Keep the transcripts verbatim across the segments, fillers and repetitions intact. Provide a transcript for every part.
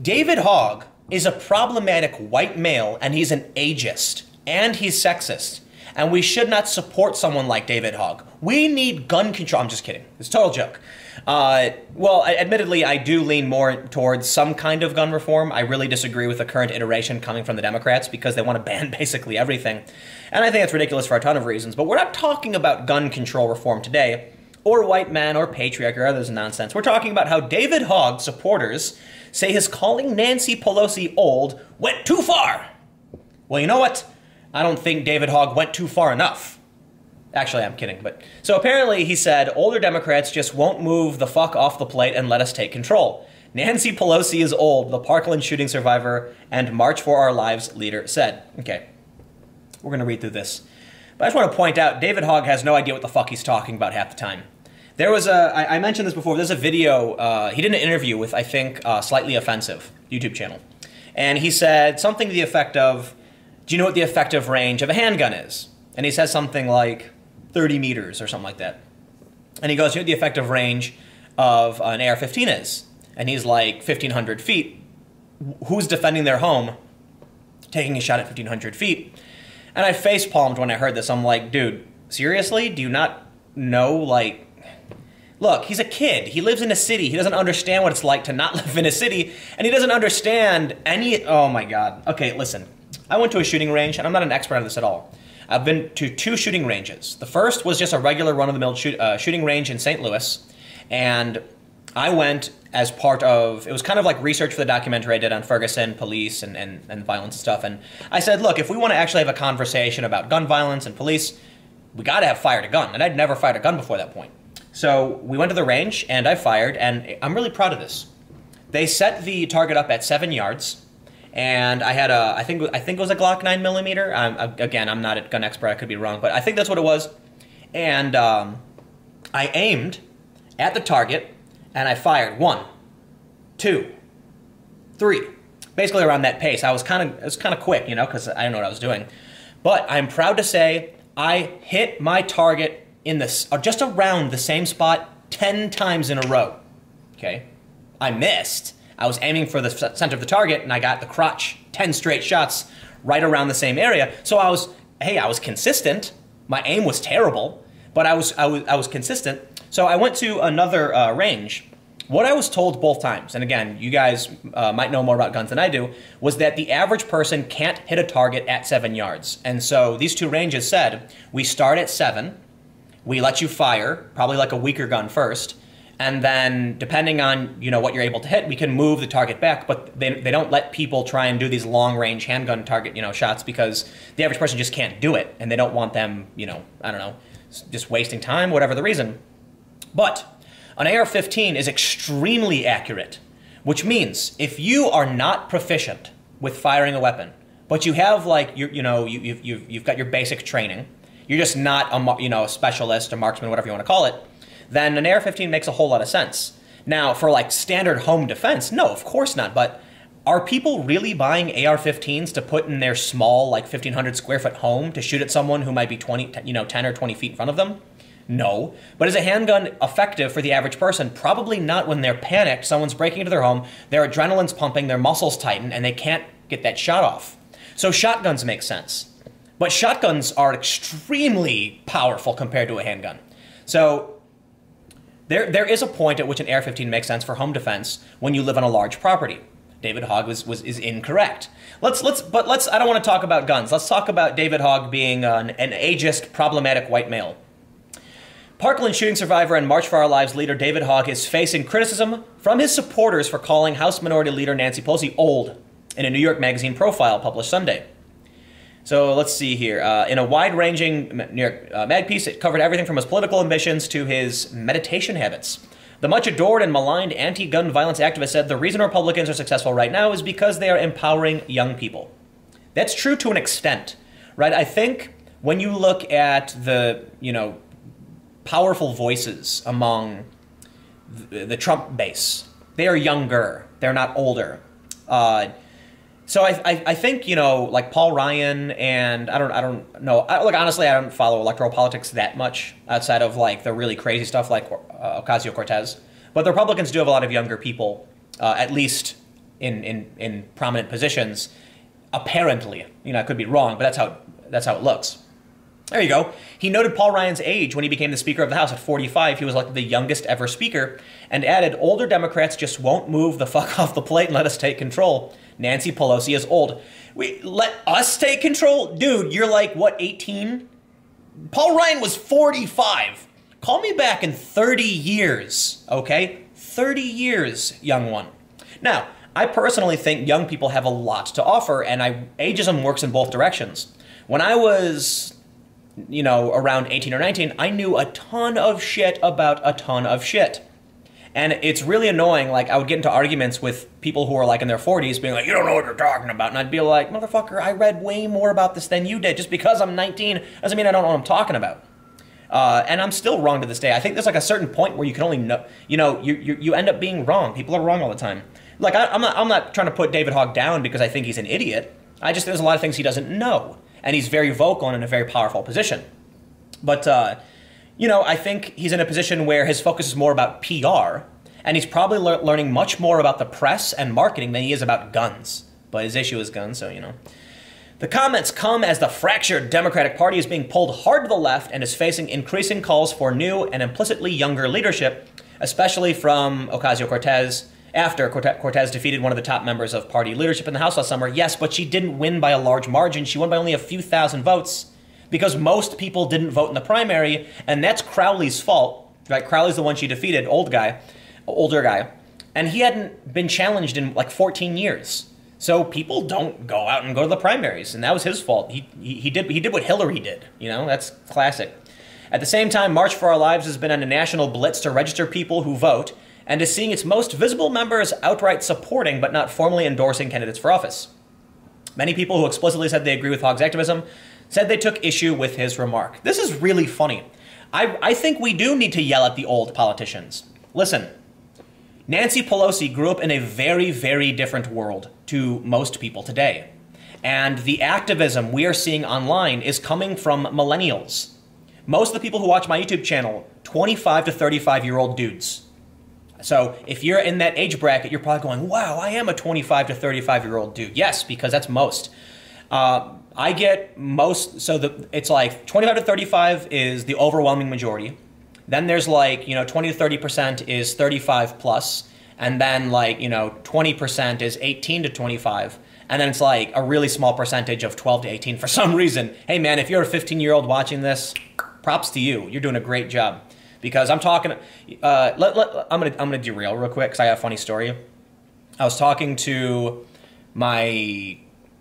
David Hogg is a problematic white male, and he's an ageist, and he's sexist, and we should not support someone like David Hogg. We need gun control. I'm just kidding. It's a total joke. Uh, well, admittedly, I do lean more towards some kind of gun reform. I really disagree with the current iteration coming from the Democrats because they want to ban basically everything. And I think that's ridiculous for a ton of reasons, but we're not talking about gun control reform today, or white man, or patriarchy, or others nonsense. We're talking about how David Hogg supporters say his calling Nancy Pelosi old went too far. Well, you know what? I don't think David Hogg went too far enough. Actually, I'm kidding. But so apparently he said, older Democrats just won't move the fuck off the plate and let us take control. Nancy Pelosi is old, the Parkland shooting survivor and March for Our Lives leader said. Okay, we're going to read through this. But I just want to point out, David Hogg has no idea what the fuck he's talking about half the time. There was a, I, I mentioned this before, there's a video, uh, he did an interview with, I think, uh, Slightly Offensive YouTube channel. And he said something to the effect of, do you know what the effective range of a handgun is? And he says something like thirty meters or something like that. And he goes, do you know what the effective range of an A R fifteen is? And he's like, fifteen hundred feet. Who's defending their home taking a shot at fifteen hundred feet? And I face-palmed when I heard this. I'm like, dude, seriously? Do you not know, like... Look, he's a kid. He lives in a city. He doesn't understand what it's like to not live in a city. And he doesn't understand any... Oh, my God. Okay, listen. I went to a shooting range, and I'm not an expert on this at all. I've been to two shooting ranges. The first was just a regular run-of-the-mill shoot, uh, shooting range in Saint Louis. And I went as part of, it was kind of like research for the documentary I did on Ferguson, police, and, and, and violence and stuff. And I said, look, if we want to actually have a conversation about gun violence and police, we got to have fired a gun. And I'd never fired a gun before that point. So we went to the range, and I fired, and I'm really proud of this. They set the target up at seven yards, and I had a, I think, I think it was a Glock nine millimeter. I'm, again, I'm not a gun expert. I could be wrong, but I think that's what it was. And um, I aimed at the target, and I fired one, two, three, basically around that pace. I was kind of, it was kind of quick, you know, because I didn't know what I was doing. But I'm proud to say I hit my target in this, or just around the same spot ten times in a row. Okay, I missed. I was aiming for the center of the target, and I got the crotch, ten straight shots right around the same area. So I was, hey, I was consistent. My aim was terrible, but I was, I was, I was consistent. So I went to another uh, range. What I was told both times, and again, you guys uh, might know more about guns than I do, was that the average person can't hit a target at seven yards. And so these two ranges said, we start at seven, we let you fire, probably like a weaker gun first, and then depending on, you know, what you're able to hit, we can move the target back, but they, they don't let people try and do these long-range handgun target, you know, shots because the average person just can't do it, and they don't want them, you know, I don't know, just wasting time, whatever the reason. But an A R fifteen is extremely accurate, which means if you are not proficient with firing a weapon, but you have like, you, you know, you, you've, you've, you've got your basic training, you're just not a, you know, a specialist, a marksman, whatever you want to call it, then an A R fifteen makes a whole lot of sense. Now, for like standard home defense, no, of course not, but are people really buying A R fifteens to put in their small, like fifteen hundred square foot home to shoot at someone who might be twenty, you know, ten or twenty feet in front of them? No. But is a handgun effective for the average person? Probably not when they're panicked, someone's breaking into their home, their adrenaline's pumping, their muscles tighten, and they can't get that shot off. So shotguns make sense. But shotguns are extremely powerful compared to a handgun. So there, there is a point at which an A R fifteen makes sense for home defense when you live on a large property. David Hogg was, was, is incorrect. Let's, let's, but let's, I don't want to talk about guns. Let's talk about David Hogg being an, an ageist, problematic white male. Parkland shooting survivor and March for Our Lives leader David Hogg is facing criticism from his supporters for calling House Minority Leader Nancy Pelosi old in a New York Magazine profile published Sunday. So let's see here. Uh, in a wide-ranging New York uh, mag piece, it covered everything from his political ambitions to his meditation habits. The much-adored and maligned anti-gun violence activist said the reason Republicans are successful right now is because they are empowering young people. That's true to an extent, right? I think when you look at the, you know, powerful voices among the, the Trump base. They are younger. They're not older. Uh, so I, I, I think, you know, like Paul Ryan and I don't, I don't know. I, look, honestly, I don't follow electoral politics that much outside of like the really crazy stuff like uh, Ocasio-Cortez. But the Republicans do have a lot of younger people, uh, at least in in in prominent positions. Apparently, you know, I could be wrong, but that's how it, that's how it looks. There you go. He noted Paul Ryan's age when he became the Speaker of the House at forty-five. He was elected the youngest ever Speaker, and added, "Older Democrats just won't move the fuck off the plate and let us take control. Nancy Pelosi is old." We let us take control, dude. You're like what, eighteen? Paul Ryan was forty-five. Call me back in thirty years, okay? thirty years, young one. Now, I personally think young people have a lot to offer, and I, ageism works in both directions. When I was, you know, around eighteen or nineteen, I knew a ton of shit about a ton of shit. And it's really annoying, like, I would get into arguments with people who are, like, in their forties being like, "You don't know what you're talking about." And I'd be like, motherfucker, I read way more about this than you did. Just because I'm nineteen doesn't mean I don't know what I'm talking about. Uh, and I'm still wrong to this day. I think there's, like, a certain point where you can only know, you know, you, you, you end up being wrong. People are wrong all the time. Like, I, I'm, not, I'm not trying to put David Hogg down because I think he's an idiot. I just think there's a lot of things he doesn't know. And he's very vocal and in a very powerful position. But, uh, you know, I think he's in a position where his focus is more about P R, and he's probably le learning much more about the press and marketing than he is about guns. But his issue is guns, so, you know. The comments come as the fractured Democratic Party is being pulled hard to the left and is facing increasing calls for new and implicitly younger leadership, especially from Ocasio-Cortez, after Cortez defeated one of the top members of party leadership in the House last summer. Yes, but she didn't win by a large margin. She won by only a few thousand votes because most people didn't vote in the primary, and that's Crowley's fault, right? Crowley's the one she defeated, old guy, older guy, and he hadn't been challenged in like fourteen years. So people don't go out and go to the primaries, and that was his fault. He, he, he, did, he did what Hillary did, you know? That's classic. At the same time, March for Our Lives has been on a national blitz to register people who vote, and is seeing its most visible members outright supporting but not formally endorsing candidates for office. Many people who explicitly said they agree with Hogg's activism said they took issue with his remark. This is really funny. I, I think we do need to yell at the old politicians. Listen, Nancy Pelosi grew up in a very, very different world to most people today. And the activism we are seeing online is coming from millennials. Most of the people who watch my YouTube channel, twenty-five to thirty-five year old dudes. So if you're in that age bracket, you're probably going, wow, I am a twenty-five to thirty-five year old dude. Yes, because that's most. Uh, I get most, so the, it's like twenty-five to thirty-five is the overwhelming majority. Then there's like, you know, twenty to thirty percent is thirty-five plus. And then like, you know, twenty percent is eighteen to twenty-five. And then it's like a really small percentage of twelve to eighteen for some reason. Hey man, if you're a fifteen year old watching this, props to you. You're doing a great job. Because I'm talking, uh, let, let, I'm gonna I'm gonna derail real quick because I have a funny story. I was talking to my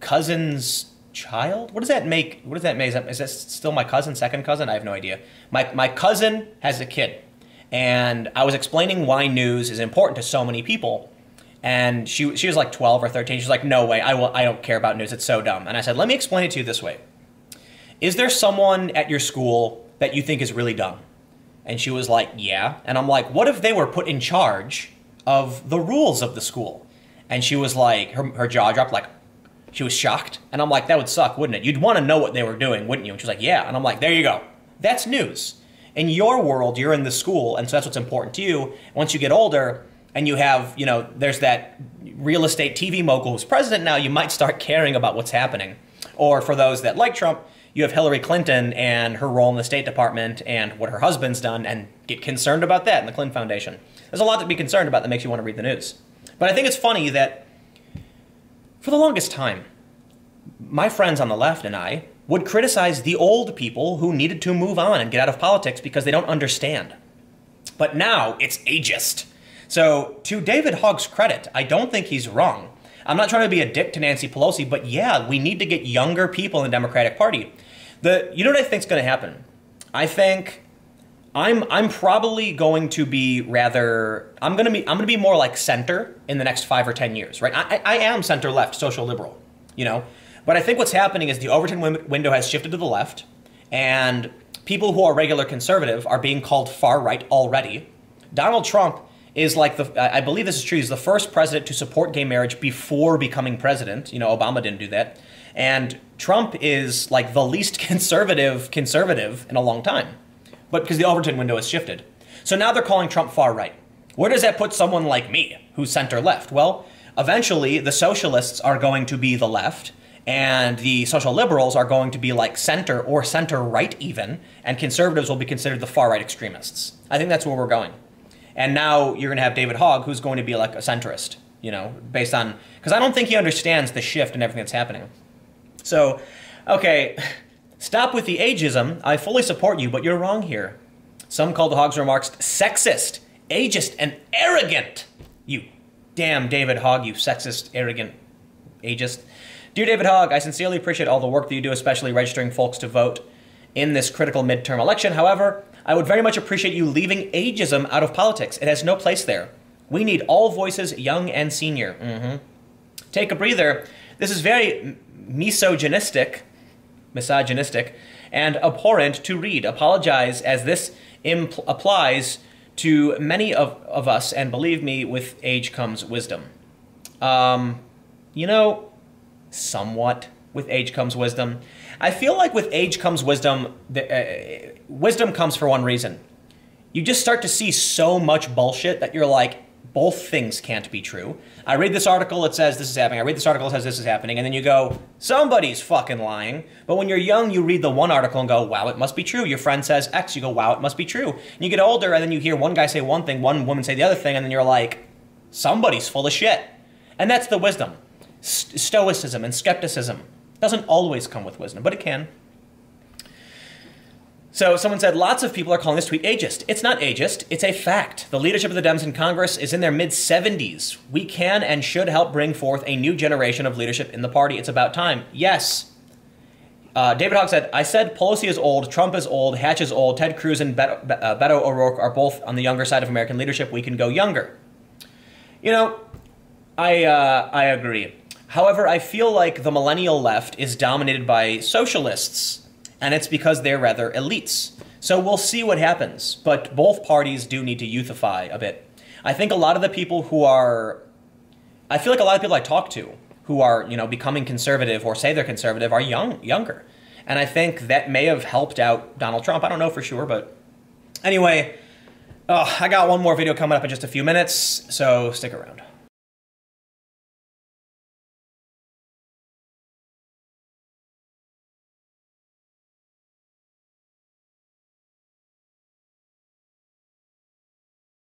cousin's child. What does that make? What does that make? Is that, is that still my cousin, second cousin? I have no idea. My my cousin has a kid, and I was explaining why news is important to so many people. And she she was like twelve or thirteen. She's like, no way, I will I don't care about news. It's so dumb. And I said, let me explain it to you this way. Is there someone at your school that you think is really dumb? And she was like, yeah. And I'm like, what if they were put in charge of the rules of the school? And she was like, her, her jaw dropped, like, she was shocked. And I'm like, that would suck, wouldn't it? You'd want to know what they were doing, wouldn't you? And she was like, yeah. And I'm like, there you go. That's news. In your world, you're in the school, and so that's what's important to you. Once you get older and you have, you know, there's that real estate T V mogul who's president now, you might start caring about what's happening. Or for those that like Trump, you have Hillary Clinton and her role in the State Department and what her husband's done, and get concerned about that in the Clinton Foundation. There's a lot to be concerned about that makes you want to read the news. But I think it's funny that for the longest time, my friends on the left and I would criticize the old people who needed to move on and get out of politics because they don't understand. But now it's ageist. So to David Hogg's credit, I don't think he's wrong. I'm not trying to be a dick to Nancy Pelosi, but yeah, we need to get younger people in the Democratic Party. The, you know what I think is going to happen? I think I'm I'm probably going to be rather I'm going to be I'm going to be more like center in the next five or ten years, right? I, I am center left, social liberal, you know. But I think what's happening is the Overton window has shifted to the left, and people who are regular conservative are being called far right already. Donald Trump is like the I believe this is true. He's the first president to support gay marriage before becoming president. You know, Obama didn't do that. And Trump is like the least conservative conservative in a long time, but because the Overton window has shifted. So now they're calling Trump far right. Where does that put someone like me who's center left? Well, eventually the socialists are going to be the left, and the social liberals are going to be like center or center right even, and conservatives will be considered the far right extremists. I think that's where we're going. And now you're going to have David Hogg, who's going to be like a centrist, you know, based on, because I don't think he understands the shift and everything that's happening. So, okay, stop with the ageism. I fully support you, but you're wrong here. Some called Hogg's remarks sexist, ageist, and arrogant. You damn David Hogg, you sexist, arrogant, ageist. Dear David Hogg, I sincerely appreciate all the work that you do, especially registering folks to vote in this critical midterm election. However, I would very much appreciate you leaving ageism out of politics. It has no place there. We need all voices, young and senior. Mm-hmm. Take a breather. This is very misogynistic, misogynistic, and abhorrent to read. Apologize, as this impl- applies to many of, of us, and believe me, with age comes wisdom. Um, you know, somewhat with age comes wisdom. I feel like with age comes wisdom, the, uh, wisdom comes for one reason. You just start to see so much bullshit that you're like, both things can't be true. I read this article, it says this is happening. I read this article, it says this is happening. And then you go, somebody's fucking lying. But when you're young, you read the one article and go, wow, it must be true. Your friend says X, you go, wow, it must be true. And you get older and then you hear one guy say one thing, one woman say the other thing, and then you're like, somebody's full of shit. And that's the wisdom. Stoicism and skepticism doesn't always come with wisdom, but it can. So someone said, lots of people are calling this tweet ageist. It's not ageist, it's a fact. The leadership of the Dems in Congress is in their mid seventies. We can and should help bring forth a new generation of leadership in the party. It's about time. Yes. Uh, David Hogg said, I said Pelosi is old, Trump is old, Hatch is old, Ted Cruz and Beto, uh, Beto O'Rourke are both on the younger side of American leadership. We can go younger. You know, I, uh, I agree. However, I feel like the millennial left is dominated by socialists, and it's because they're rather elites. So we'll see what happens, but both parties do need to youthify a bit. I think a lot of the people who are, I feel like a lot of people I talk to who are, you know, becoming conservative or say they're conservative are young, younger. And I think that may have helped out Donald Trump. I don't know for sure, but anyway, oh, I got one more video coming up in just a few minutes, so stick around.